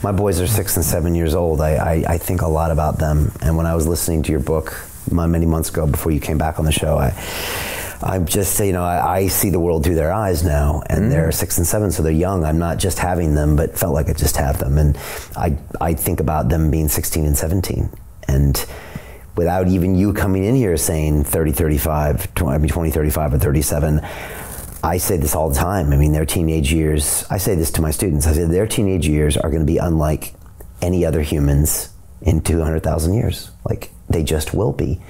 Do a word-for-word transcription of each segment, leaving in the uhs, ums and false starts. My boys are six and seven years old. I, I, I think a lot about them. And when I was listening to your book many months ago before you came back on the show, I, I'm just, you know, I, I see the world through their eyes now, and mm. they're six and seven, so they're young. I'm not just having them, but felt like I just have them. And I, I think about them being sixteen and seventeen. And without even you coming in here saying thirty, thirty-five, twenty, I mean, twenty, thirty-five, or thirty-seven, I say this all the time. I mean, their teenage years, I say this to my students, I say their teenage years are going to be unlike any other humans in two hundred thousand years. Like, they just will be.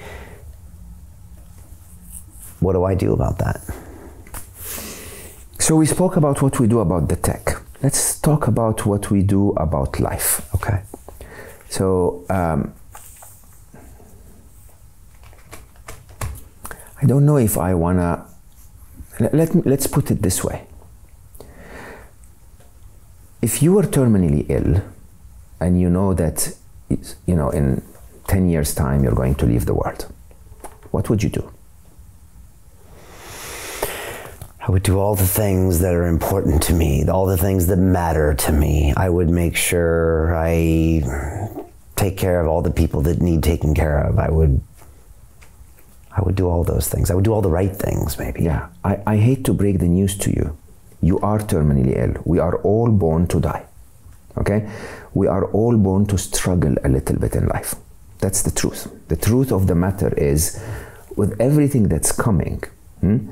What do I do about that? So we spoke about what we do about the tech. Let's talk about what we do about life. Okay. So, um, I don't know if I want to Let me, let's put it this way. If you were terminally ill and you know that, you know, in ten years time you're going to leave the world, what would you do? I would do all the things that are important to me, all the things that matter to me. I would make sure I take care of all the people that need taken care of. I would I would do all those things. I would do all the right things, maybe. Yeah, I, I hate to break the news to you. You are terminally ill. We are all born to die, okay? We are all born to struggle a little bit in life. That's the truth. The truth of the matter is, with everything that's coming, hmm,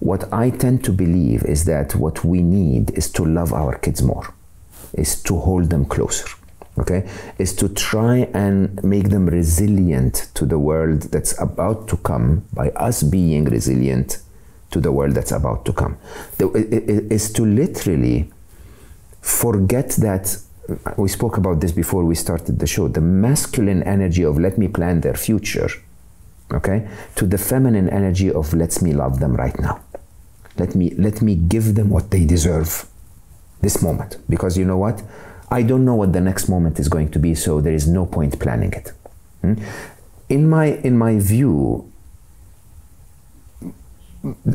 what I tend to believe is that what we need is to love our kids more, is to hold them closer. Okay, is to try and make them resilient to the world that's about to come by us being resilient to the world that's about to come. The, it, it, is to literally forget that, we spoke about this before we started the show, the masculine energy of let me plan their future, okay, to the feminine energy of let me love them right now. Let me, let me give them what they deserve this moment, because you know what? I don't know what the next moment is going to be, so there is no point planning it. Hmm? In my, in my view,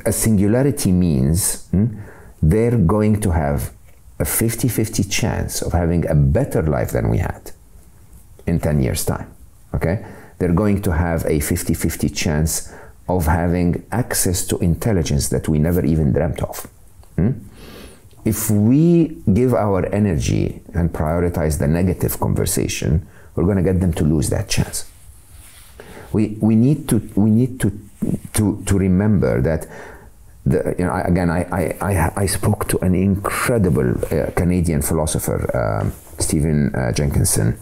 a singularity means hmm, they're going to have a fifty fifty chance of having a better life than we had in ten years' time. Okay? They're going to have a fifty fifty chance of having access to intelligence that we never even dreamt of. Hmm? If we give our energy and prioritize the negative conversation, we're going to get them to lose that chance. We, we need, to, we need to, to, to remember that, the, you know, I, again, I, I, I spoke to an incredible uh, Canadian philosopher, uh, Stephen uh, Jenkinson,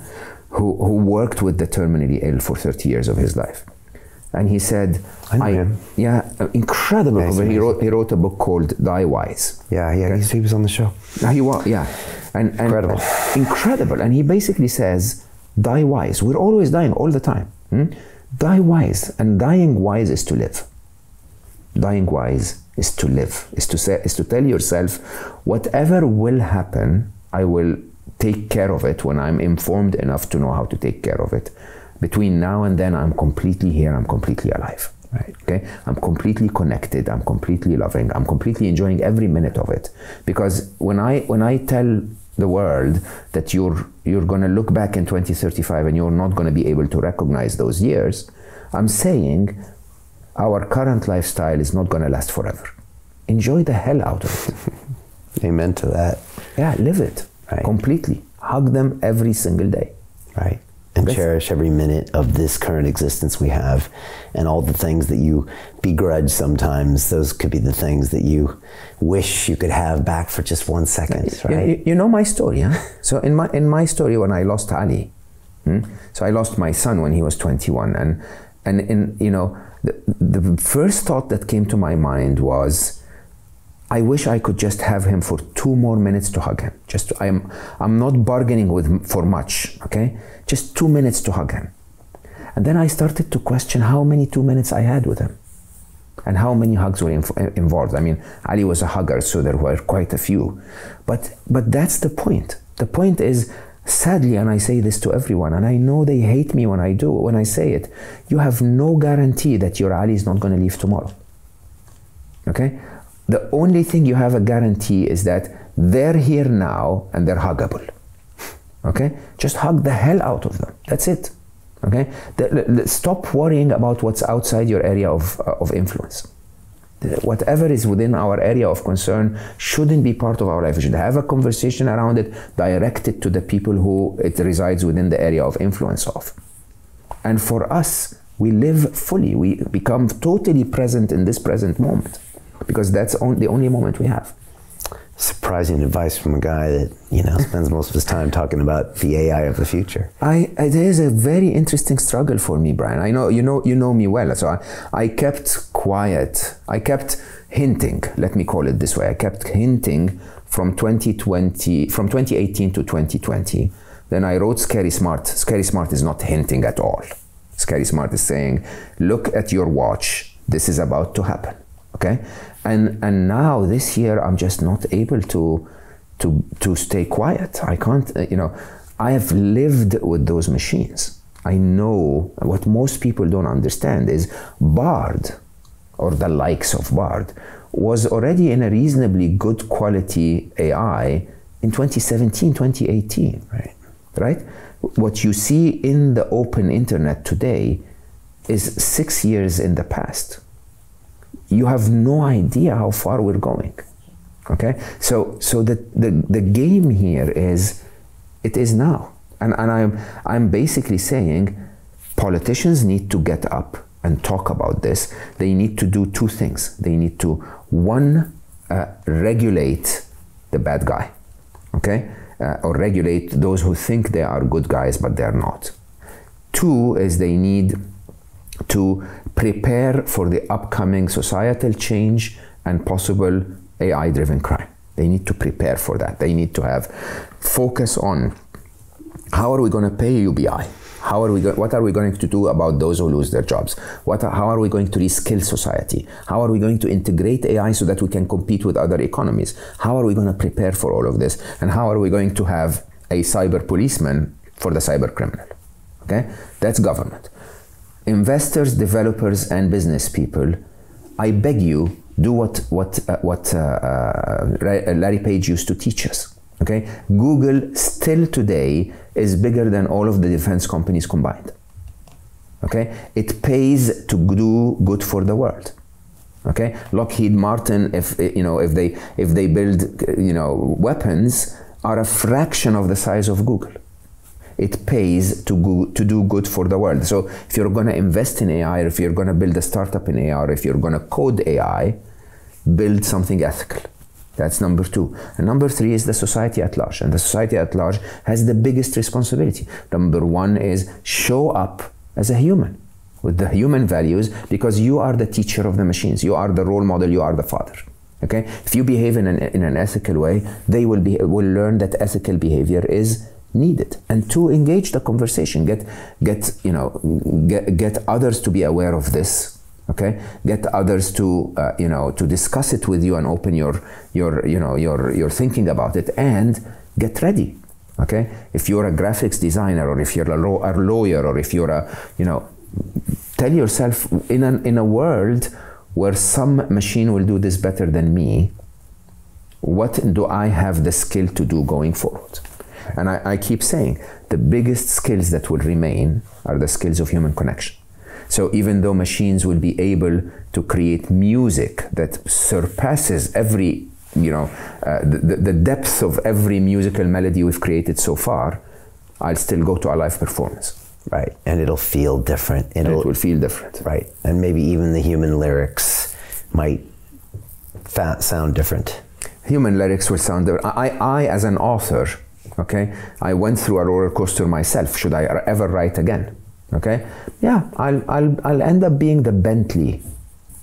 who, who worked with the terminally ill for thirty years of his life. And he said, I know I, him. Yeah, incredible. Yeah, he, wrote, he wrote a book called Die Wise. Yeah, yeah, okay. He was on the show. He was, yeah. And, and, incredible. And, incredible. And he basically says, die wise. We're always dying all the time. Hmm? Die wise. And dying wise is to live. Dying wise is to live, is to, say, is to tell yourself, whatever will happen, I will take care of it when I'm informed enough to know how to take care of it. Between now and then, I'm completely here, I'm completely alive, right? Okay? I'm completely connected, I'm completely loving, I'm completely enjoying every minute of it. Because when I, when I tell the world that you're, you're gonna look back in twenty thirty-five and you're not gonna be able to recognize those years, I'm saying our current lifestyle is not gonna last forever. Enjoy the hell out of it. Amen to that. Yeah, live it, right. Completely. Hug them every single day. Right. And cherish every minute of this current existence we have, and all the things that you begrudge sometimes, those could be the things that you wish you could have back for just one second, right? You, you know my story, huh? So in my, in my story, when I lost Ali, hmm? so I lost my son when he was twenty-one, and, and in, you know, the, the first thought that came to my mind was, I wish I could just have him for two more minutes to hug him. Just, I'm, I'm not bargaining with him for much, okay? Just two minutes to hug him. And then I started to question how many two minutes I had with him and how many hugs were involved. I mean, Ali was a hugger, so there were quite a few. But, but that's the point. The point is, sadly, and I say this to everyone, and I know they hate me when I do, when I say it, you have no guarantee that your Ali is not going to leave tomorrow, okay? The only thing you have a guarantee is that they're here now and they're huggable. okay? Just hug the hell out of them. That's it, okay? The, the, stop worrying about what's outside your area of, uh, of influence. Whatever is within our area of concern shouldn't be part of our life. We should have a conversation around it, directed to the people who it resides within the area of influence of. And for us, we live fully. We become totally present in this present moment, because that's on, the only moment we have. Surprising advice from a guy that, you know, spends most of his time talking about the A I of the future. I, it is a very interesting struggle for me, Brian. I know you know you know me well, so I, I kept quiet. I kept hinting. Let me call it this way. I kept hinting from twenty twenty, from twenty eighteen to twenty twenty. Then I wrote Scary Smart. Scary Smart is not hinting at all. Scary Smart is saying, look at your watch. This is about to happen. Okay, and and now this year I'm just not able to to to stay quiet. I can't, you know, I have lived with those machines. I know what most people don't understand is Bard, or the likes of Bard, was already in a reasonably good quality A I in twenty seventeen, twenty eighteen, right? Right? What you see in the open internet today is six years in the past. You have no idea how far we're going, okay? So, so the, the, the game here is, it is now. And, and I'm, I'm basically saying politicians need to get up and talk about this. They need to do two things. They need to, one, uh, regulate the bad guy, okay? Uh, or regulate those who think they are good guys, but they're not. Two is they need to prepare for the upcoming societal change and possible A I-driven crime. They need to prepare for that. They need to have focus on how are we going to pay U B I? How are we go- what are we going to do about those who lose their jobs? What are, how are we going to reskill society? How are we going to integrate A I so that we can compete with other economies? How are we going to prepare for all of this? And how are we going to have a cyber policeman for the cyber criminal? Okay? That's government. Investors, developers, and business people, I beg you, do what what uh, what uh, uh, Larry Page used to teach us. Okay, Google still today is bigger than all of the defense companies combined. Okay, it pays to do good for the world. Okay, Lockheed Martin, if you know, if they if they build, you know, weapons, are a fraction of the size of Google. It pays to, go, to do good for the world. So if you're gonna invest in A I, or if you're gonna build a startup in A I, or if you're gonna code A I, build something ethical. That's number two. And number three is the society at large. And the society at large has the biggest responsibility. Number one is show up as a human, with the human values, because you are the teacher of the machines. You are the role model, you are the father. Okay? If you behave in an, in an ethical way, they will, be, will learn that ethical behavior is needed. And to engage the conversation, get get you know get, get others to be aware of this, okay? Get others to uh, you know to discuss it with you and open your your you know your your thinking about it, and get ready, okay? If you're a graphics designer, or if you're a, law, a lawyer, or if you're a you know tell yourself, in an in a world where some machine will do this better than me, what do I have the skill to do going forward? And I, I keep saying, the biggest skills that will remain are the skills of human connection. So even though machines will be able to create music that surpasses every, you know, uh, the, the depth of every musical melody we've created so far, I'll still go to a live performance. Right, and it'll feel different. It'll, it will feel different. Right, and maybe even the human lyrics might fa- sound different. Human lyrics will sound different. I, I as an author, okay, I went through a roller coaster myself. Should I ever write again? Okay, yeah, I'll I'll I'll end up being the Bentley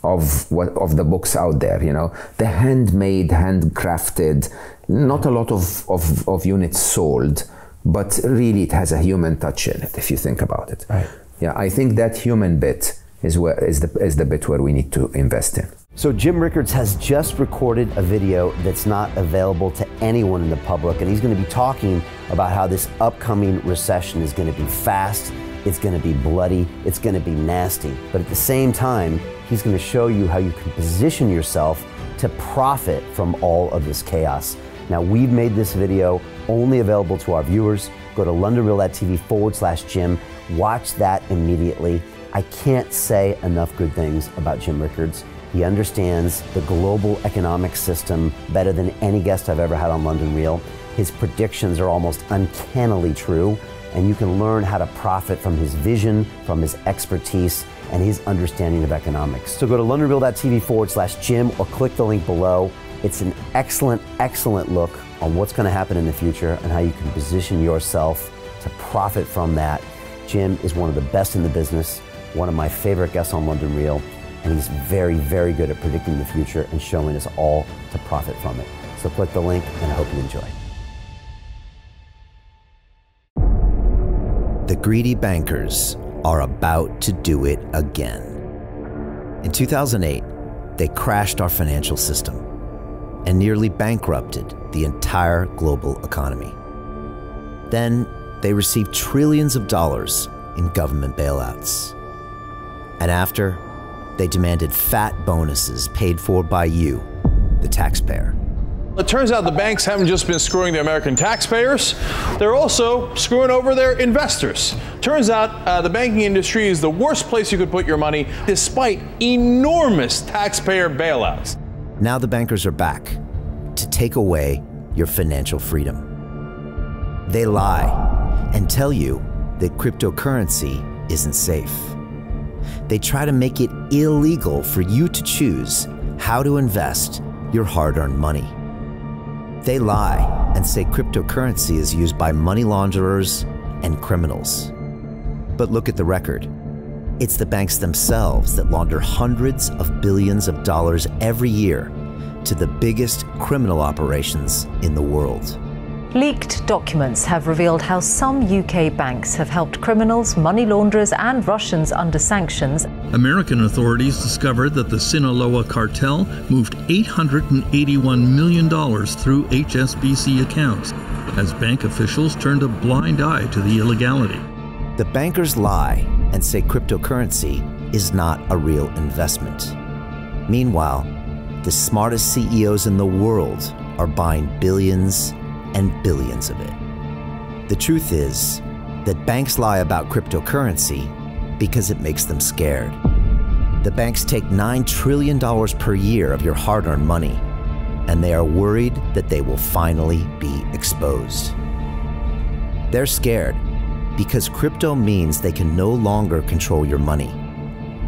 of what of the books out there. You know, the handmade, handcrafted, not a lot of of, of units sold, but really it has a human touch in it if you think about it. Right. Yeah, I think that human bit is where is the is the bit where we need to invest in. So Jim Rickards has just recorded a video that's not available to anyone in the public, and he's going to be talking about how this upcoming recession is going to be fast, it's going to be bloody, it's going to be nasty. But at the same time, he's going to show you how you can position yourself to profit from all of this chaos. Now, we've made this video only available to our viewers. Go to londonreal dot t v forward slash Jim. Watch that immediately. I can't say enough good things about Jim Rickards. He understands the global economic system better than any guest I've ever had on London Real. His predictions are almost uncannily true, and you can learn how to profit from his vision, from his expertise, and his understanding of economics. So go to londonreal dot t v forward slash Jim or click the link below. It's an excellent, excellent look on what's going to happen in the future and how you can position yourself to profit from that. Jim is one of the best in the business, one of my favorite guests on London Real, and he's very, very good at predicting the future and showing us all to profit from it. So click the link, and I hope you enjoy. The greedy bankers are about to do it again. In two thousand eight, they crashed our financial system and nearly bankrupted the entire global economy. Then they received trillions of dollars in government bailouts. And after, they demanded fat bonuses paid for by you, the taxpayer. It turns out the banks haven't just been screwing the American taxpayers, they're also screwing over their investors. Turns out uh, the banking industry is the worst place you could put your money, despite enormous taxpayer bailouts. Now the bankers are back to take away your financial freedom. They lie and tell you that cryptocurrency isn't safe. They try to make it illegal for you to choose how to invest your hard-earned money. They lie and say cryptocurrency is used by money launderers and criminals. But look at the record. It's the banks themselves that launder hundreds of billions of dollars every year to the biggest criminal operations in the world. Leaked documents have revealed how some U K banks have helped criminals, money launderers and Russians under sanctions. American authorities discovered that the Sinaloa cartel moved eight hundred eighty-one million dollars through H S B C accounts as bank officials turned a blind eye to the illegality. The bankers lie and say cryptocurrency is not a real investment. Meanwhile, the smartest C E Os in the world are buying billions and billions of it. The truth is that banks lie about cryptocurrency because it makes them scared. The banks take nine trillion dollars per year of your hard-earned money, and they are worried that they will finally be exposed. They're scared because crypto means they can no longer control your money,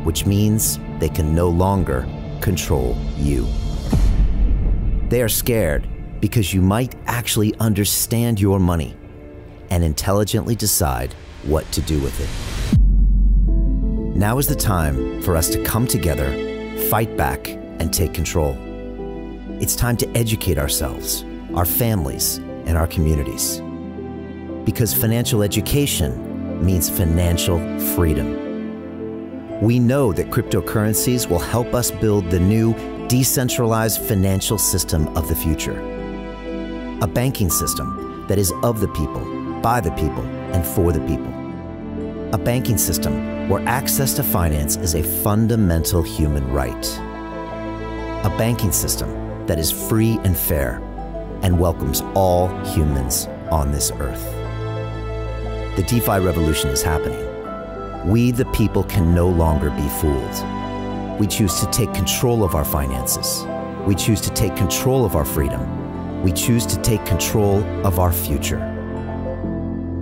which means they can no longer control you. They are scared because you might actually understand your money and intelligently decide what to do with it. Now is the time for us to come together, fight back, and take control. It's time to educate ourselves, our families, and our communities. Because financial education means financial freedom. We know that cryptocurrencies will help us build the new, decentralized financial system of the future. A banking system that is of the people, by the people, and for the people. A banking system where access to finance is a fundamental human right. A banking system that is free and fair and welcomes all humans on this earth. The DeFi revolution is happening. We, the people, can no longer be fooled. We choose to take control of our finances. We choose to take control of our freedom. We choose to take control of our future.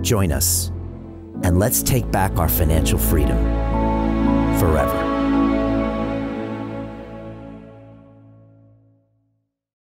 Join us, and let's take back our financial freedom forever.